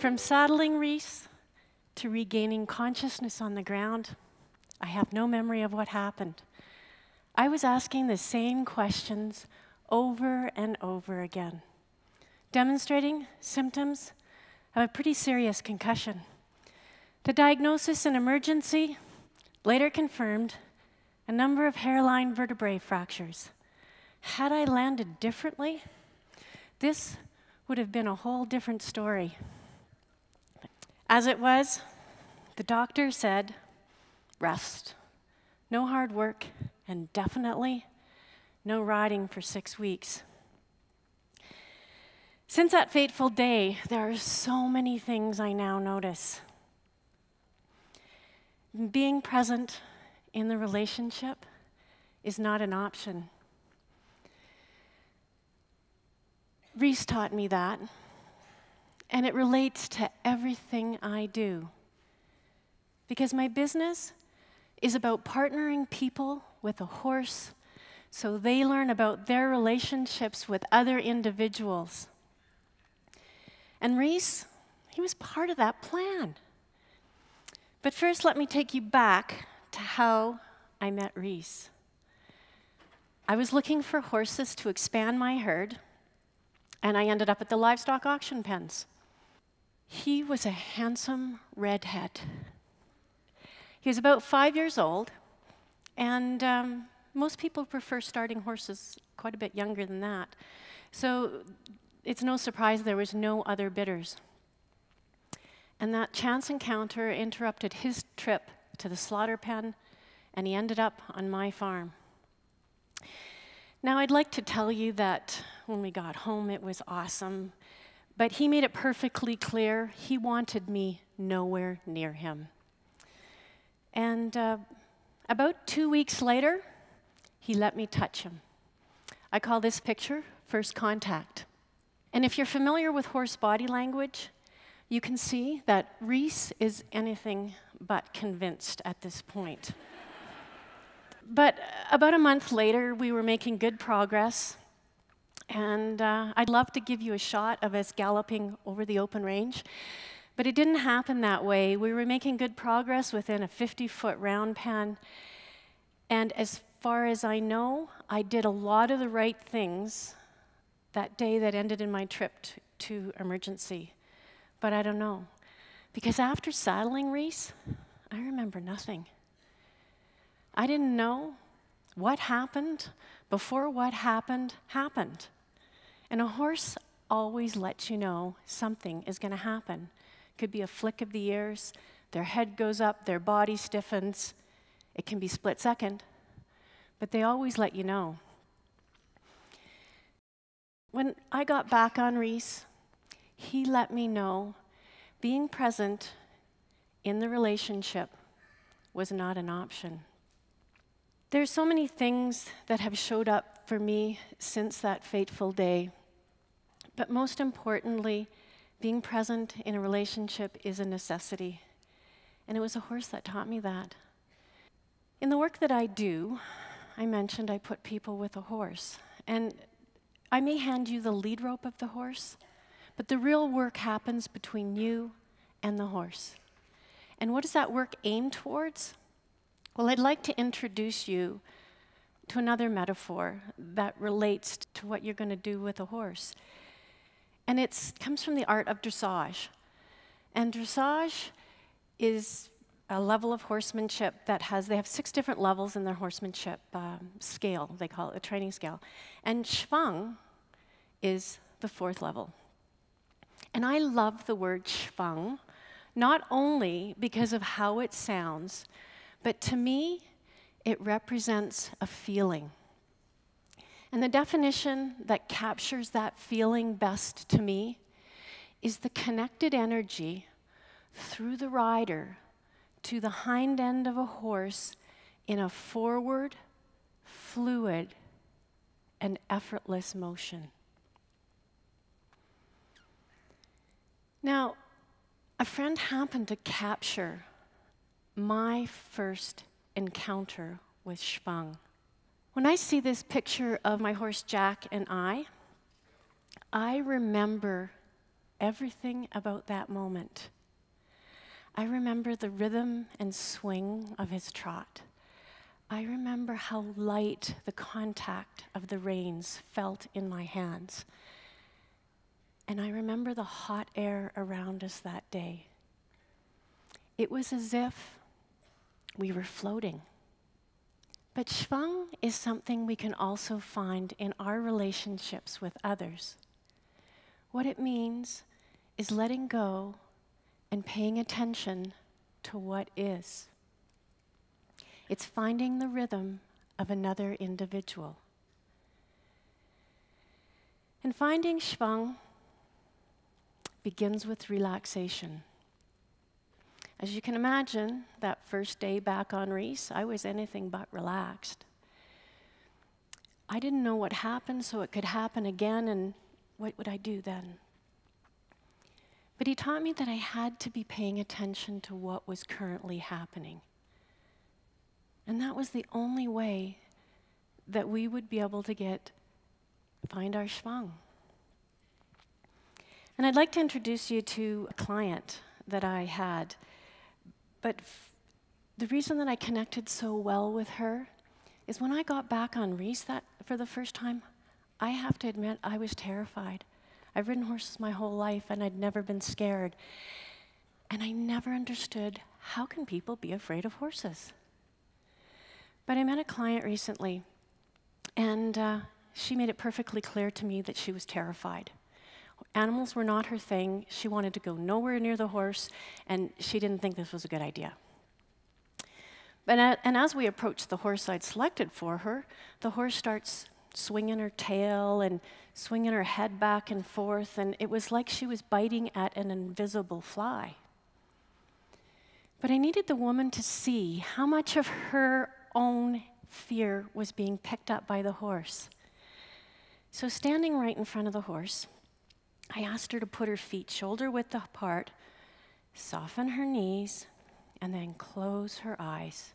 From saddling Reese to regaining consciousness on the ground, I have no memory of what happened. I was asking the same questions over and over again, demonstrating symptoms of a pretty serious concussion. The diagnosis and emergency later confirmed a number of hairline vertebrae fractures. Had I landed differently, this would have been a whole different story. As it was, the doctor said, rest, no hard work, and definitely no riding for 6 weeks. Since that fateful day, there are so many things I now notice. Being present in the relationship is not an option. Reese taught me that, and it relates to everything I do, because my business is about partnering people with a horse so they learn about their relationships with other individuals. And Reese, he was part of that plan. But first, let me take you back to how I met Reese. I was looking for horses to expand my herd, and I ended up at the livestock auction pens. He was a handsome redhead. He was about 5 years old, and most people prefer starting horses quite a bit younger than that. So it's no surprise there was no other bidders. And that chance encounter interrupted his trip to the slaughter pen, and he ended up on my farm. Now, I'd like to tell you that when we got home, it was awesome, but he made it perfectly clear he wanted me nowhere near him. And about 2 weeks later, he let me touch him. I call this picture first contact. And if you're familiar with horse body language, you can see that Reese is anything but convinced at this point. But about a month later, we were making good progress, and I'd love to give you a shot of us galloping over the open range, but it didn't happen that way. We were making good progress within a 50-foot round pen, and as far as I know, I did a lot of the right things that day that ended in my trip to emergency. But I don't know, because after saddling Reese, I remember nothing. I didn't know what happened before what happened happened. And a horse always lets you know something is going to happen. Could be a flick of the ears, their head goes up, their body stiffens. It can be split second, but they always let you know. When I got back on Reese, he let me know being present in the relationship was not an option. There's so many things that have showed up for me since that fateful day, but most importantly, being present in a relationship is a necessity, and it was a horse that taught me that. In the work that I do, I mentioned I put people with a horse, and I may hand you the lead rope of the horse, but the real work happens between you and the horse. And what does that work aim towards? Well, I'd like to introduce you to another metaphor that relates to what you're going to do with a horse. And it comes from the art of dressage. And dressage is a level of horsemanship that they have 6 different levels in their horsemanship scale. They call it a training scale. And schwung is the 4th level. And I love the word schwung, not only because of how it sounds, but to me, it represents a feeling. And the definition that captures that feeling best to me is the connected energy through the rider to the hind end of a horse in a forward, fluid, and effortless motion. Now, a friend happened to capture my first encounter with schwang. When I see this picture of my horse Jack and I remember everything about that moment. I remember the rhythm and swing of his trot. I remember how light the contact of the reins felt in my hands. And I remember the hot air around us that day. It was as if we were floating. But schwung is something we can also find in our relationships with others. What it means is letting go and paying attention to what is. It's finding the rhythm of another individual. And finding schwung begins with relaxation. As you can imagine, that first day back on Reese, I was anything but relaxed. I didn't know what happened, so it could happen again, and what would I do then? But he taught me that I had to be paying attention to what was currently happening. And that was the only way that we would be able to find our schwung. And I'd like to introduce you to a client that I had. But the reason that I connected so well with her is when I got back on Reese for the first time, I have to admit I was terrified. I've ridden horses my whole life and I'd never been scared. And I never understood, how can people be afraid of horses? But I met a client recently and she made it perfectly clear to me that she was terrified. Animals were not her thing. She wanted to go nowhere near the horse, and she didn't think this was a good idea. And as we approached the horse I'd selected for her, the horse starts swinging her tail and swinging her head back and forth, and it was like she was biting at an invisible fly. But I needed the woman to see how much of her own fear was being picked up by the horse. So standing right in front of the horse, I asked her to put her feet shoulder width apart, soften her knees, and then close her eyes.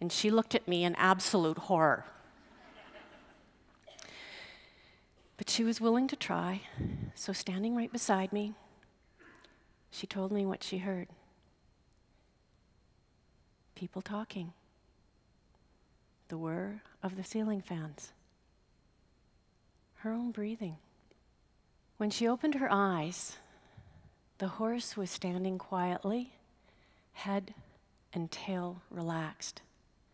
And she looked at me in absolute horror. But she was willing to try, so standing right beside me, she told me what she heard. People talking. The whir of the ceiling fans. Her own breathing. When she opened her eyes, the horse was standing quietly, head and tail relaxed.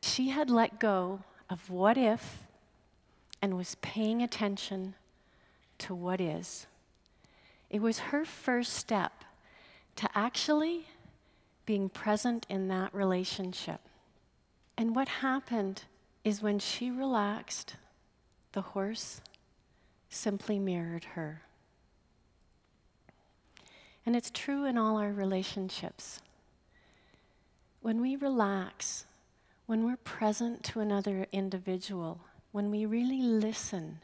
She had let go of what if and was paying attention to what is. It was her first step to actually being present in that relationship. And what happened is when she relaxed, the horse simply mirrored her. And it's true in all our relationships. When we relax, when we're present to another individual, when we really listen,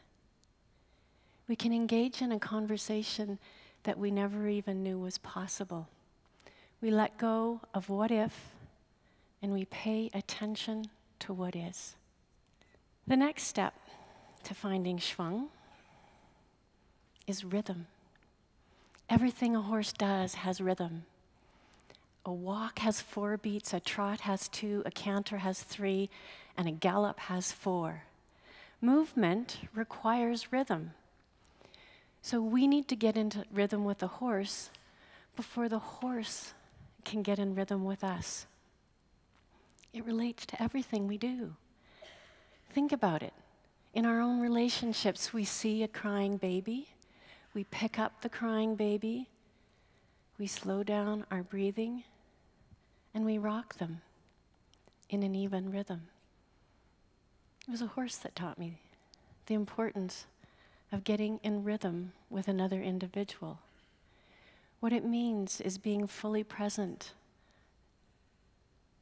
we can engage in a conversation that we never even knew was possible. We let go of what if, and we pay attention to what is. The next step to finding schwung is rhythm. Everything a horse does has rhythm. A walk has 4 beats, a trot has 2, a canter has 3, and a gallop has 4. Movement requires rhythm. So we need to get into rhythm with the horse before the horse can get in rhythm with us. It relates to everything we do. Think about it. In our own relationships, we see a crying baby. We pick up the crying baby, we slow down our breathing, and we rock them in an even rhythm. It was a horse that taught me the importance of getting in rhythm with another individual. What it means is being fully present.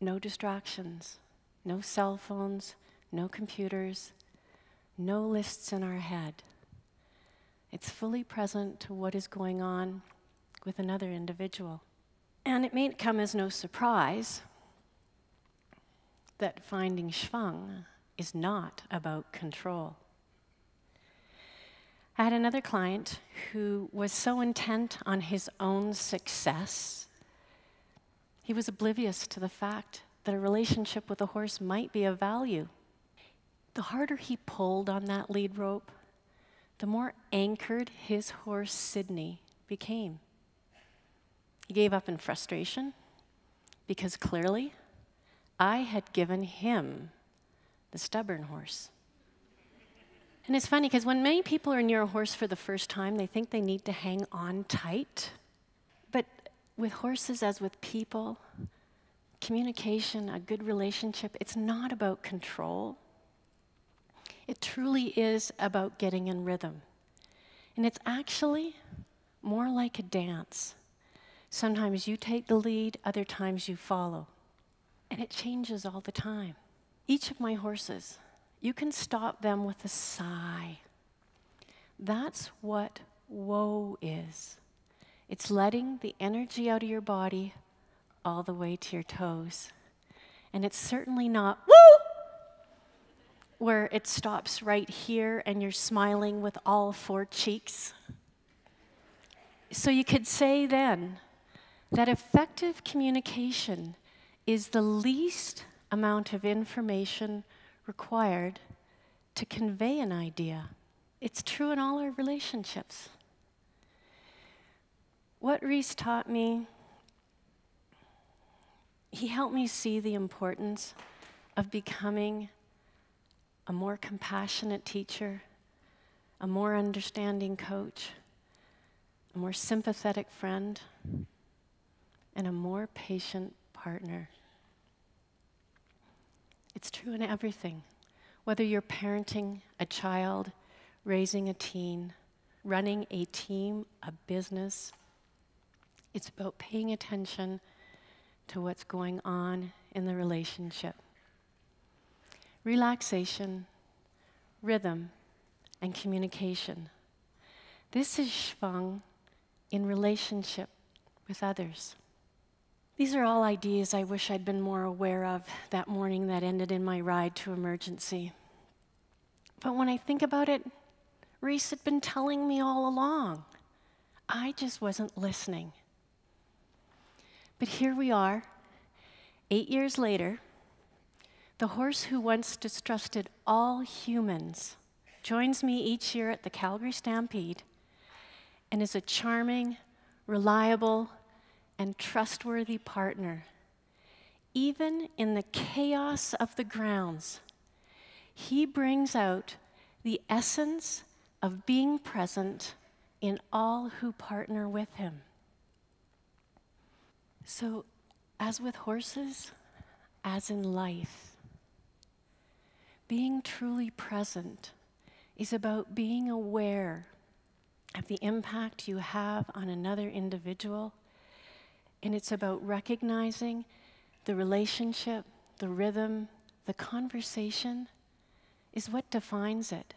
No distractions, no cell phones, no computers, no lists in our head. It's fully present to what is going on with another individual. And it may come as no surprise that finding schwung is not about control. I had another client who was so intent on his own success, he was oblivious to the fact that a relationship with a horse might be of value. The harder he pulled on that lead rope, the more anchored his horse, Sydney, became. He gave up in frustration because clearly I had given him the stubborn horse. And it's funny because when many people are near a horse for the first time, they think they need to hang on tight. But with horses, as with people, communication, a good relationship, it's not about control. It truly is about getting in rhythm. And it's actually more like a dance. Sometimes you take the lead, other times you follow. And it changes all the time. Each of my horses, you can stop them with a sigh. That's what woe is. It's letting the energy out of your body all the way to your toes. And it's certainly not woo, where it stops right here and you're smiling with all four cheeks. So you could say then that effective communication is the least amount of information required to convey an idea. It's true in all our relationships. What Reese taught me, he helped me see the importance of becoming a more compassionate teacher, a more understanding coach, a more sympathetic friend, and a more patient partner. It's true in everything, whether you're parenting a child, raising a teen, running a team, a business. It's about paying attention to what's going on in the relationship. Relaxation, rhythm, and communication. This is schwung in relationship with others. These are all ideas I wish I'd been more aware of that morning that ended in my ride to emergency. But when I think about it, Reese had been telling me all along. I just wasn't listening. But here we are, 8 years later, the horse who once distrusted all humans joins me each year at the Calgary Stampede and is a charming, reliable, and trustworthy partner. Even in the chaos of the grounds, he brings out the essence of being present in all who partner with him. So, as with horses, as in life, being truly present is about being aware of the impact you have on another individual. And it's about recognizing the relationship, the rhythm, the conversation is what defines it.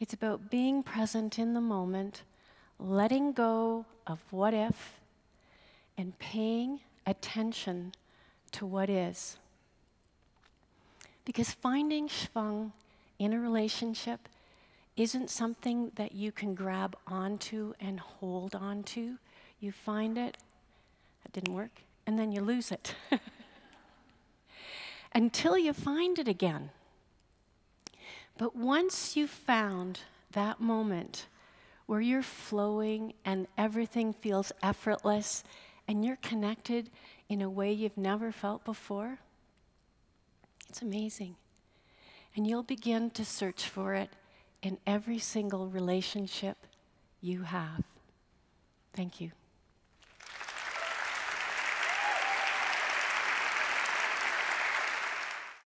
It's about being present in the moment, letting go of what if, and paying attention to what is. Because finding schwung in a relationship isn't something that you can grab onto and hold onto. You find it, that didn't work, and then you lose it until you find it again. But once you've found that moment where you're flowing and everything feels effortless and you're connected in a way you've never felt before, it's amazing. And you'll begin to search for it in every single relationship you have. Thank you.